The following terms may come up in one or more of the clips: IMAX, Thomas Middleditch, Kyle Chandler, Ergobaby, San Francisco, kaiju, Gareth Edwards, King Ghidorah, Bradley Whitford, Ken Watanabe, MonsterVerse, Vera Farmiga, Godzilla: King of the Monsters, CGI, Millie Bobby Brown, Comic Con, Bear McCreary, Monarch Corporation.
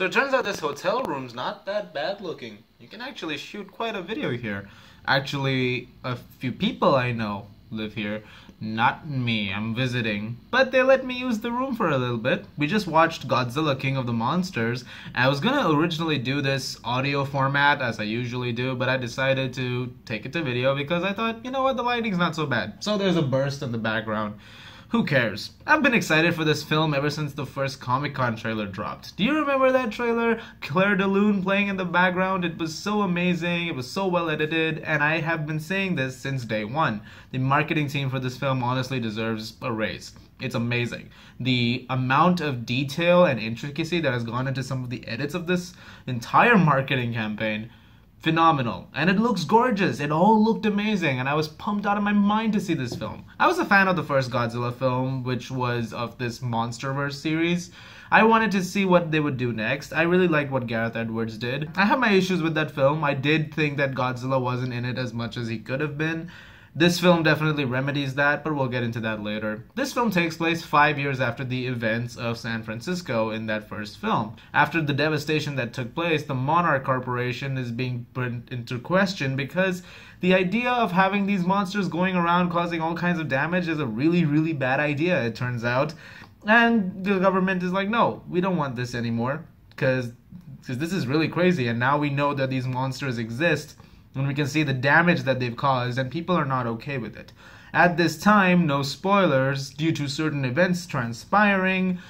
So it turns out this hotel room's not that bad looking. You can actually shoot quite a video here. Actually, a few people I know live here. Not me, I'm visiting. But they let me use the room for a little bit. We just watched Godzilla: King of the Monsters. I was gonna originally do this audio format as I usually do, but I decided to take it to video because I thought, you know what, the lighting's not so bad. So there's a burst in the background. Who cares? I've been excited for this film ever since the first Comic Con trailer dropped. Do you remember that trailer? Claire de Lune playing in the background. It was so amazing. It was so well edited. And I have been saying this since day one. The marketing team for this film honestly deserves a raise. It's amazing. The amount of detail and intricacy that has gone into some of the edits of this entire marketing campaign. Phenomenal. And it looks gorgeous. It all looked amazing. And I was pumped out of my mind to see this film. I was a fan of the first Godzilla film, which was of this MonsterVerse series. I wanted to see what they would do next. I really liked what Gareth Edwards did. I have my issues with that film. I did think that Godzilla wasn't in it as much as he could have been. This film definitely remedies that, but we'll get into that later. This film takes place 5 years after the events of San Francisco in that first film. After the devastation that took place, the Monarch Corporation is being put into question because the idea of having these monsters going around causing all kinds of damage is a really, really bad idea, it turns out. And the government is like, no, we don't want this anymore because this is really crazy. And now we know that these monsters exist. And we can see the damage that they've caused, and people are not okay with it. At this time, no spoilers, due to certain events transpiring,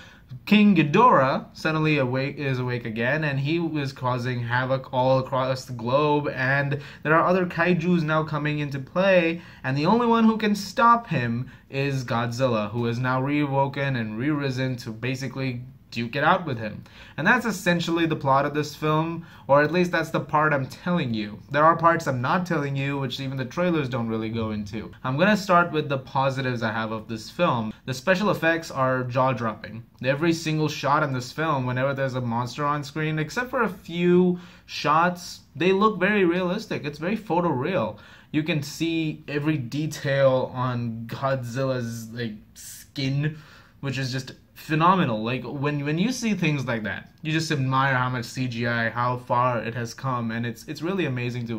King Ghidorah suddenly is awake again, and he was causing havoc all across the globe, and there are other kaijus now coming into play, and the only one who can stop him is Godzilla, who is now reawoken and re-risen to basically duke it out with him. And that's essentially the plot of this film, or at least that's the part I'm telling you. There are parts I'm not telling you, which even the trailers don't really go into. I'm gonna start with the positives I have of this film. The special effects are jaw-dropping. Every single shot in this film, whenever there's a monster on screen, except for a few shots, they look very realistic. It's very photoreal. You can see every detail on Godzilla's, like, skin, which is just phenomenal. Like, when you see things like that, you just admire how much CGI, how far it has come, and it's really amazing to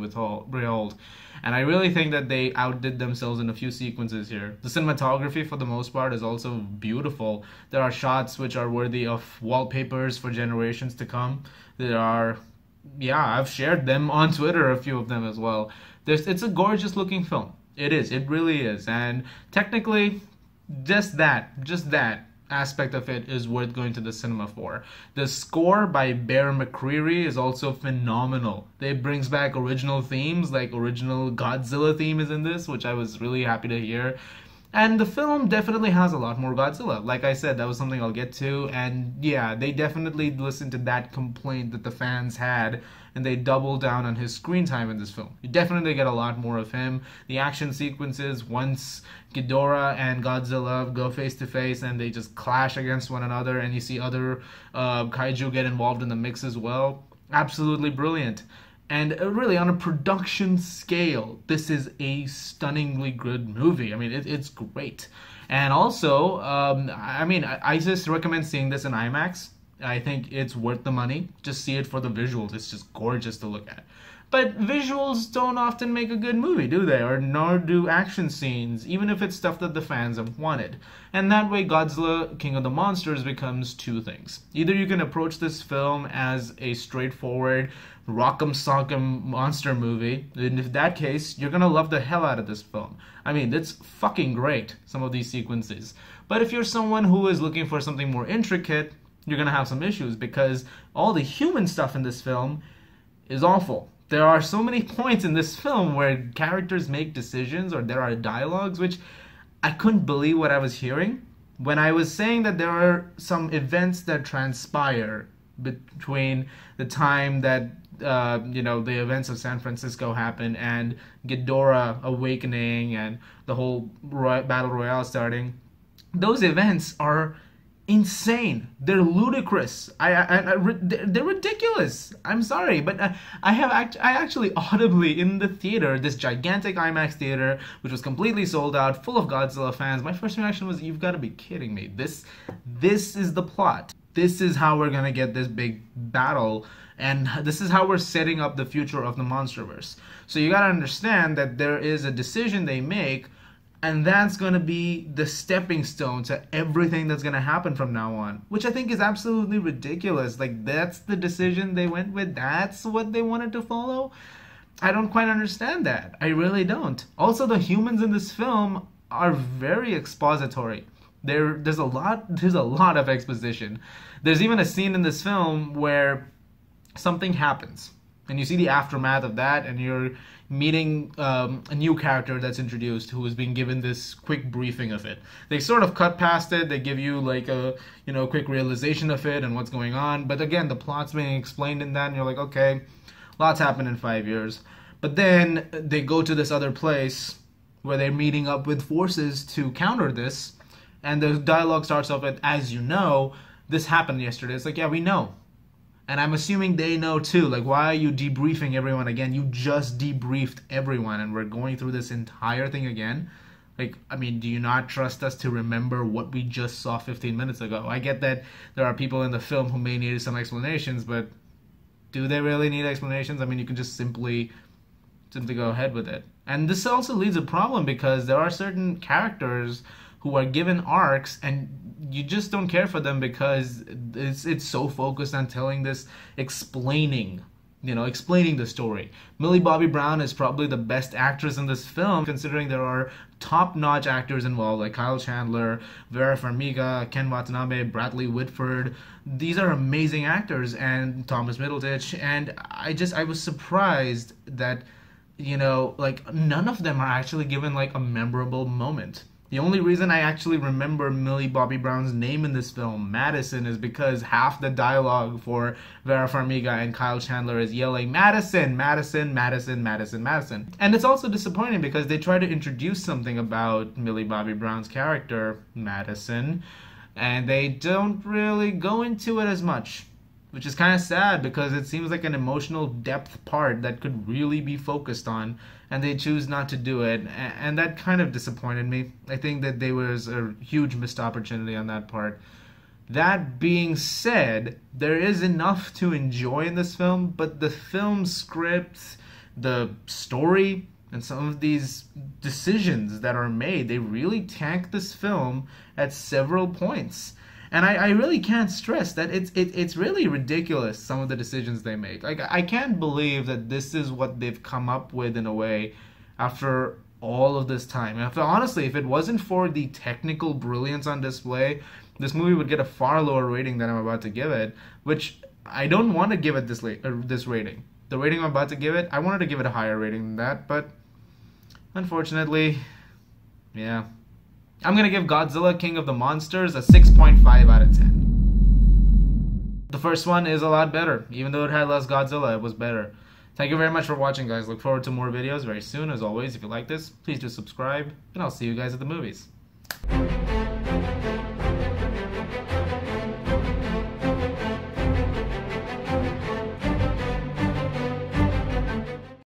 behold. And I really think that they outdid themselves in a few sequences here. The cinematography, for the most part, is also beautiful. There are shots which are worthy of wallpapers for generations to come. There are, yeah, I've shared them on Twitter, a few of them as well. It's a gorgeous looking film. It is. It really is. And technically, just that aspect of it is worth going to the cinema for. The score by Bear McCreary is also phenomenal. It brings back original themes, like original Godzilla theme is in this, which I was really happy to hear. And the film definitely has a lot more Godzilla. Like I said, that was something I'll get to. And yeah, they definitely listened to that complaint that the fans had, and they doubled down on his screen time in this film. You definitely get a lot more of him. The action sequences, once Ghidorah and Godzilla go face to face and they just clash against one another, and you see other kaiju get involved in the mix as well. Absolutely brilliant. And really, on a production scale, this is a stunningly good movie. I mean, it's great. And also, I just recommend seeing this in IMAX. I think it's worth the money. Just see it for the visuals. It's just gorgeous to look at. But visuals don't often make a good movie, do they? Or nor do action scenes, even if it's stuff that the fans have wanted. And that way, Godzilla: King of the Monsters becomes two things. Either you can approach this film as a straightforward rock'em sock'em monster movie, and in that case, you're gonna love the hell out of this film. I mean, it's fucking great, some of these sequences. But if you're someone who is looking for something more intricate, you're gonna have some issues, because all the human stuff in this film is awful. There are so many points in this film where characters make decisions, or there are dialogues, which I couldn't believe what I was hearing. When I was saying that there are some events that transpire between the time that the events of San Francisco happen and Ghidorah awakening and the whole battle royale starting, those events are insane. They're ludicrous. They're ridiculous. I'm sorry, but I actually audibly in the theater, this gigantic IMAX theater, which was completely sold out, full of Godzilla fans, my first reaction was, you've got to be kidding me. This is the plot. this is how we're gonna get this big battle, and this is how we're setting up the future of the MonsterVerse. So you gotta understand that there is a decision they make, and that's gonna be the stepping stone to everything that's gonna happen from now on, which I think is absolutely ridiculous. Like, that's the decision they went with, that's what they wanted to follow. I don't quite understand that. I really don't. Also, the humans in this film are very expository. There's a lot of exposition. There's even a scene in this film where something happens, and you see the aftermath of that, and you're meeting a new character that's introduced who is being given this quick briefing of it. They sort of cut past it. They give you like a quick realization of it and what's going on. But again, the plot's being explained in that, and you're like, okay, lots happened in 5 years. But then they go to this other place where they're meeting up with forces to counter this. And the dialogue starts off with, as you know, this happened yesterday. It's like, yeah, we know. And I'm assuming they know too. Like, why are you debriefing everyone again? You just debriefed everyone, and we're going through this entire thing again. Like, I mean, do you not trust us to remember what we just saw 15 minutes ago? I get that there are people in the film who may need some explanations, but do they really need explanations? I mean, you can just simply go ahead with it. And this also leads a problem, because there are certain characters who are given arcs, and you just don't care for them because it's so focused on telling this, explaining the story. Millie Bobby Brown is probably the best actress in this film, considering there are top-notch actors involved, like Kyle Chandler, Vera Farmiga, Ken Watanabe, Bradley Whitford. These are amazing actors, and Thomas Middleditch, and I was surprised that, like, none of them are actually given, like, a memorable moment. The only reason I actually remember Millie Bobby Brown's name in this film, Madison, is because half the dialogue for Vera Farmiga and Kyle Chandler is yelling, Madison, Madison, Madison, Madison, Madison. And it's also disappointing because they try to introduce something about Millie Bobby Brown's character, Madison, and they don't really go into it as much, which is kind of sad because it seems like an emotional depth part that could really be focused on, and they choose not to do it, and that kind of disappointed me. I think that there was a huge missed opportunity on that part. That being said, there is enough to enjoy in this film, but the film script, the story, and some of these decisions that are made, they really tank this film at several points. And I really can't stress that it's really ridiculous, some of the decisions they make. Like, I can't believe that this is what they've come up with in a way after all of this time. And honestly, if it wasn't for the technical brilliance on display, this movie would get a far lower rating than I'm about to give it, which I don't want to give it this rating. The rating I'm about to give it, I wanted to give it a higher rating than that, but unfortunately, yeah. I'm gonna give Godzilla: King of the Monsters a 6.5 out of 10. The first one is a lot better. Even though it had less Godzilla, it was better. Thank you very much for watching, guys. Look forward to more videos very soon. As always, if you like this, please do subscribe, and I'll see you guys at the movies.